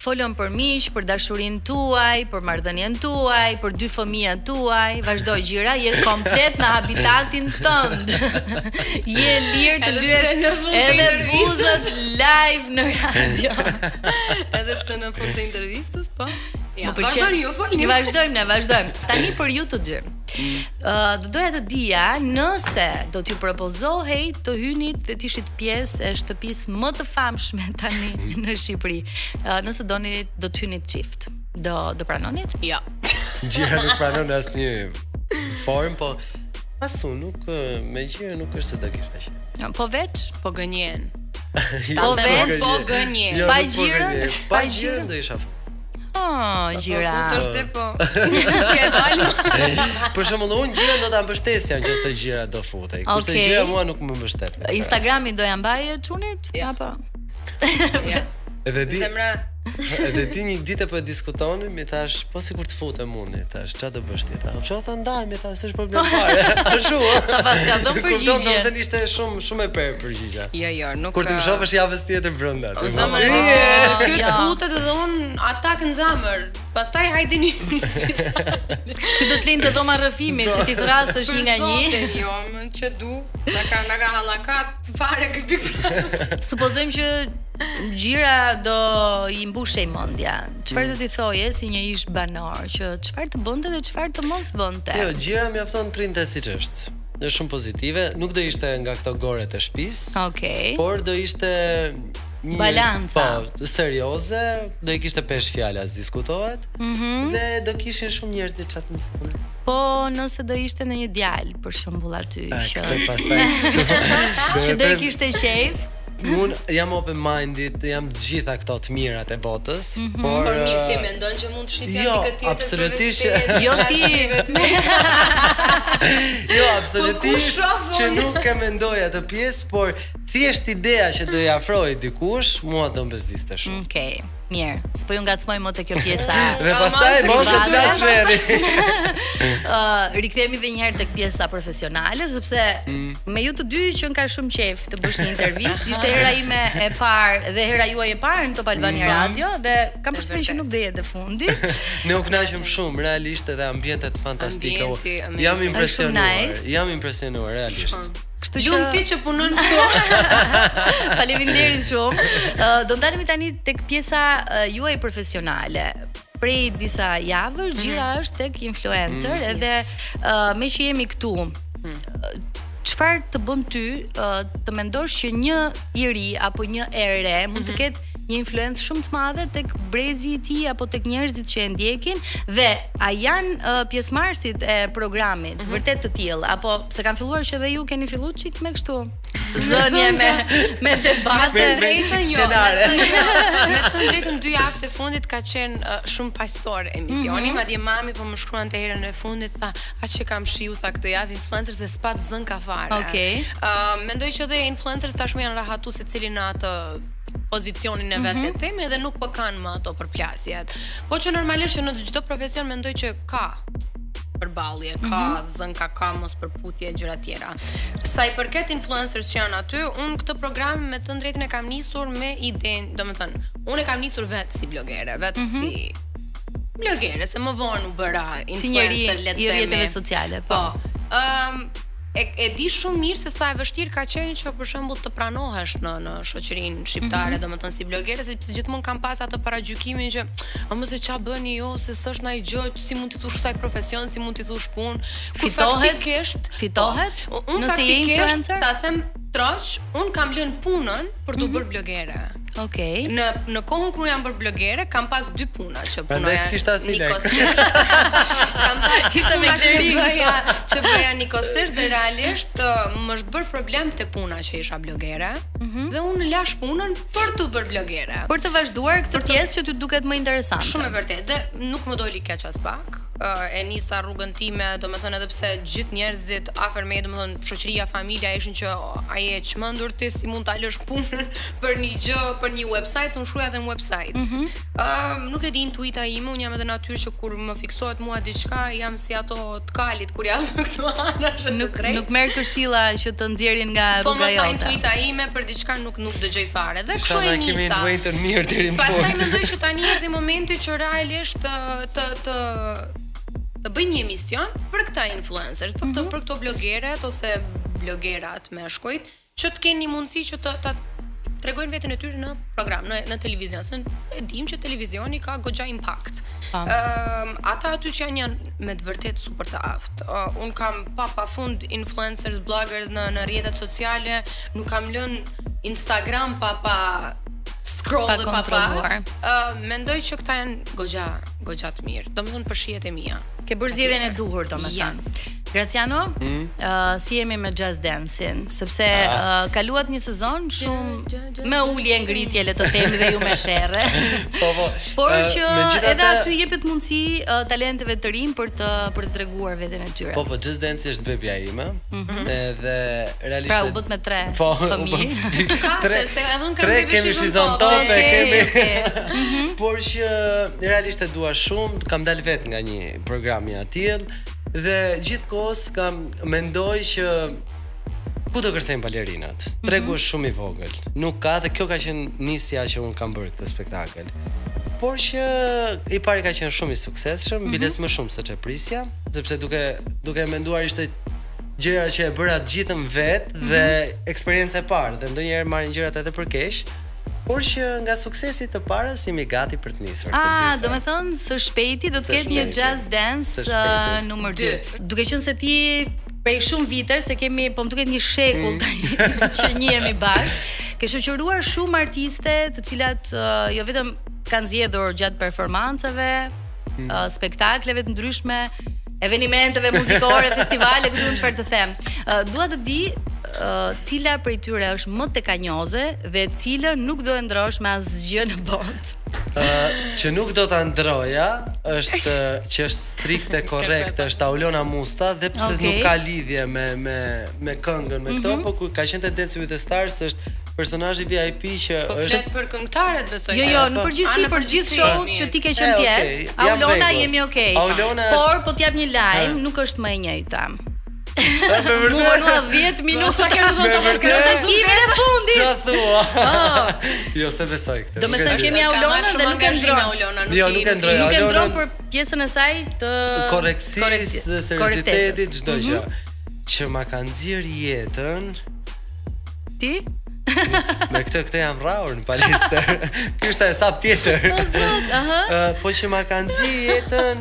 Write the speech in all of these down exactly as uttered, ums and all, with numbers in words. Folon për miq, për dashurinë tuaj, për marrëdhënien tuaj, për dy fëmijët tuaj, vazhdo gjira, je komplet në habitatin tënd. Je lirë të lyesh edhe buzës live në radio. Edhe pse në fund të intervistës, po. Ja, vazhdojmë, ju folni. Ne vazhdojmë, ne vazhdojmë. Tani për ju të dy. Do doja të dija nëse do t'ju propozohej të hynit dhe t'ishit pjesë e shtëpisë më të famshme tani në Shqipëri. Nëse do t'hynit qift, do pranonit? Jo. Gjira nuk pranon asnjë formë, po pasu nuk, me gjira nuk është se do kisha qenë. Po veç, po gënjen. Po veç, po gënjen. Pa gjirën? Pa gjirën do isha fund. Oh, gjira. Për shembull, unë gjira do ta mbështesja nëse gjira do futej. Kurse gjira mua nuk më mbështet. Instagramin do ja mbaje çunit apo? Edhe di. Edhe ti një ditë po e diskutonim, i thash, po sikur të futem unë, thash, ç'a do bësh ti? Ço ta ndajmë, thash, s'është problem fare. Ashtu ë. Ta paska do përgjigje. Kupton, do të ishte shumë shumë e për përgjigje. Jo, jo, nuk. Kur ti më shohësh javës tjetër brenda. Ky të futet edhe unë atak në zemër. Pastaj hajdeni. Ti do të lind të dhoma rrëfimit që ti thrasësh një nga një. Jo, më ç'e du. Na ka na ka hallakat fare ky pikë. Supozojmë që gjira do i mbushej mendja. Çfarë do t'i thoje si një ish banor, që çfarë të bënte dhe çfarë të mos bënte? Jo, gjira mjafton trinte siç është. Është shumë pozitive, nuk do ishte nga këto goret e shtëpisë. Okej. Por do ishte një balanca. Po, serioze, do i kishte pesë fjala as diskutohet. Mhm. Dhe do kishin shumë njerëz që çat mësojnë. Po, nëse do ishte në një djalë për shembull aty që pastaj që do i kishte qejf. Unë jam open-minded, jam gjitha këto të mirat e botës. Por mirë ti mendon që mund të shlipi ati këtë tjetër absolutisht. Jo ti. Jo, absolutisht që nuk e mendoj atë pjesë, por thjesht ideja që do i afroj dikush, mua do mbëzdiste shumë. Okej. Mirë, s'po ju ngacmoj më te kjo pjesa. Dhe pastaj mos e flas çeri. Ë, rikthehemi edhe një herë tek pjesa profesionale, sepse me ju të dy që ka shumë qejf të bësh një intervistë, ishte hera ime e parë dhe hera juaj e parë në Top Albania Radio dhe kam përshtypjen që nuk do jetë e fundit. Ne u kënaqëm shumë, realisht edhe ambientet fantastike. Jam impresionuar, jam impresionuar realisht. Lumë ti që punën këto. Faleminderit shumë. Do ndalemi tani tek pjesa juaj profesionale. Prej disa javër, gjira është tek influencer. Edhe me që jemi këtu, çfarë të bën ty të mendosh që një i ri apo një e re mund të ketë një influencë shumë të madhe tek brezi i ti apo tek njerëzit që e ndjekin dhe a janë pjesëmarrësit e programit vërtet të tillë apo se kanë filluar që edhe ju keni filluar çik me kështu zënje me me debate skenare. Me të drejtën dy javët e fundit ka qenë shumë paqësor emisioni, madje mami po më shkruante herën e fundit tha, "A çe kam shiu tha këtë javë influencer se s'pat zën ka fare." Okej. Mendoj që edhe influencers tashmë janë rahatu secili në atë pozicionin e vetë të teme edhe nuk për kanë më ato përplasjet. Po që normalisht që në gjithdo profesion mendoj që ka përbalje, ka zën, ka kamos, përputje, gjëra tjera. Sa i përket influencers që janë aty, unë këtë program me të ndrejtën e kam nisur me idenë, do me thënë, unë e kam nisur vetë si blogere, vetë si blogere, se më vonë u bëra influencer, letëtemi. Si njeri i rjetëve sociale, po. E di shumë mirë se sa e vështirë ka qenë që për shembull të pranohesh në shoqërinë shqiptare, domethënë si blogere, sepse gjithmonë kam pas atë paragjykimin që mëse ç'a bëni ju, se s'është ndaj gjë, si mund t'i thush kësaj profesion, si mund t'i thush punë, fitohet, fitohet, nëse je influencer, ta them troç, un kam lënë punën për t'u bërë blogere. Okej. Në kohën kërë jam bërë blogere, kam pas dy puna që punoja nikosisht. Kam pas dy puna që bëja nikosisht dhe realisht më është bërë problem të puna që isha blogere dhe unë lash punën për të bërë blogere. Për të vazhduar këtë pjesë që t'u duket më interesante. Shumë e vërtet, dhe nuk më doli keq as pak. e nisa rrugën time, domethënë edhe pse gjithë njerëzit afër me, domethënë shoqëria, familja ishin që aje e çmendur ti si mund ta lësh punën për një gjë, për një website, unë shkruaj atë në website. Ëm mm-hmm. um, nuk e di intuita ime, unë jam edhe natyrë që kur më fiksohet mua diçka, jam si ato të kalit kur jam këtu anash. Nuk nuk merr këshilla që të nxjerrin nga rruga jote. Po më intuita ime për diçka nuk nuk dëgjoj fare. Dhe shoj nisa. Pastaj mendoj që tani erdhi momenti që realisht të të të bëj një emision për këta influencerët, për këto, mm-hmm. për këto blogeret ose blogerat meshkujt, që të kenë një mundësi që të, të tregojnë veten e tyre në program, në, në televizion, se e dim që televizioni ka goxha impact. Um, ata aty që janë janë me të vërtet super të aftë. Uh, unë kam pa pafund influencers, bloggers në, në rrjetet sociale, nuk kam lënë Instagram pa pa scroll pa dhe pa pa. Uh, mendoj që këta janë goxha goxha të mirë, domethënë për shihet e mia. Ke bërë zgjedhjen e duhur, domethënë. Yes. Graciano, mm. uh, si jemi me Jazz Dance-in, sepse ah. uh, kaluat një sezon shumë me ulje ngritje, le të themi, dhe ju me sherre. Po, po. Por uh, që edhe aty jepet mundësi uh, talenteve të rinj për të për të treguar veten e tyre. Po, po, Jazz Dance është bebia ime. Mm -hmm. Edhe realisht pra u bët me tre po, familje. tre, tre kemi shizon tonë, kemi. Por që realisht e dua shumë, kam dal vet nga një program i atill. Dhe gjithkohës kam mendoj që ku do kërcejnë balerinat? Tregu është shumë i vogël. Nuk ka, dhe kjo ka qenë nisja që unë kam bërë këtë spektakël. Por që i pari ka qenë shumë i suksesshëm, biles më shumë se çeprisja, sepse duke duke menduar ishte gjëra që e bëra të gjithëm vet dhe eksperiencë e parë, dhe ndonjëherë marrin gjërat atë për keq. Por që nga suksesi të parës jemi gati për të nisur. Ah, do me thonë, së shpejti do të ketë një Jazz Dance uh, numër dy. Duke qenë se ti prej shumë vitesh, se kemi, po më duket një shekull tani mm. që njihemi bashkë, ke shoqëruar shumë artiste të cilat uh, jo vetëm kanë zgjedhur gjatë performancave, mm. uh, spektakleve të ndryshme, evenimenteve muzikore, festivale, këtu unë çfarë të them. Uh, dua të di Uh, cila prej tyre është më tekanjoze dhe cilën nuk do e ndrosh me asgjë në botë? Uh, që nuk do ta ndroja është që është strikte korrekt, është Aulona Musta, dhe pse okay. nuk ka lidhje me me me këngën me këto, mm -hmm. po kur ka qenë The Destiny of the Stars është personazhi V I P që po është për këngëtarët, besoj. Jo, jo, në përgjithësi për gjithë show-ut që ti ke qenë pjesë, okay. Aulona jemi okay. Aulona por është... po t'jap një lajm, nuk është më e njëjta. Mu vënua dhjetë minuta kërë zonë të përkërë kime e fundit. Qa thua? Jo, se besoj këtë. Do me thënë kemi Aulonën dhe nuk e ndronë. Jo, nuk e ndronë. Nuk e ndronë për pjesën e saj të... koreksis, seriositetit, çdo gjë. Që ma ka nxjerr jetën... Ti? Me këtë këtë jam rraur në paliste. Ky është hesab tjetër. Po që ma ka nxjerr jetën...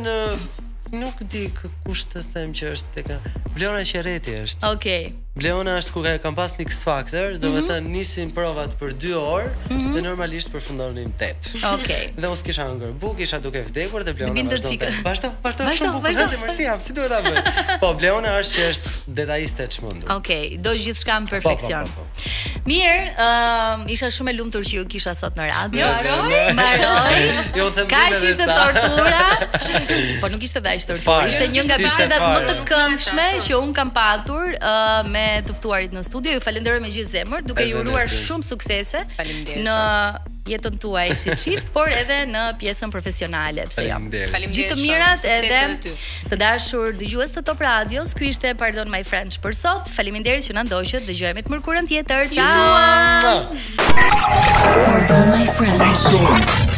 Nuk di kush të them që është tek Bleona Qerreti është. Okej. Okay. Bleona është ku kam pas një X Factor, do të thënë nisim provat për dy orë mm -hmm. dhe normalisht përfundonim tetë. Okej. Okay. Dhe unë s'kisha hëngër bukë, isha duke vdekur dhe Bleona vazhdon të. Bashto, bashto, bashto, bashto. Mersi, si duhet ta bëj. Po Bleona është që është detajiste e çmendur. Okej, okay. do gjithçka në perfeksion. Po, po, po, po. Mirë, uh, isha shumë e lumtur që ju kisha sot në radio. Mbaroj, mbaroj. Ka që ishte tortura, por nuk ishte dash tortura. Ishte një nga bisedat më të këndshme që un kam patur uh, me të ftuarit në studio. Ju falenderoj me gjithë zemër, duke ju uruar shumë suksese në jetën tuaj si çift, por edhe në pjesën profesionale, pse jo. Gjithë të mirat edhe të dashur dëgjues të Top Radios. Ky ishte Pardon My French për sot. Faleminderit që na ndoqët. Dëgjojmë të mërkurën tjetër. Ciao. Pardon My French.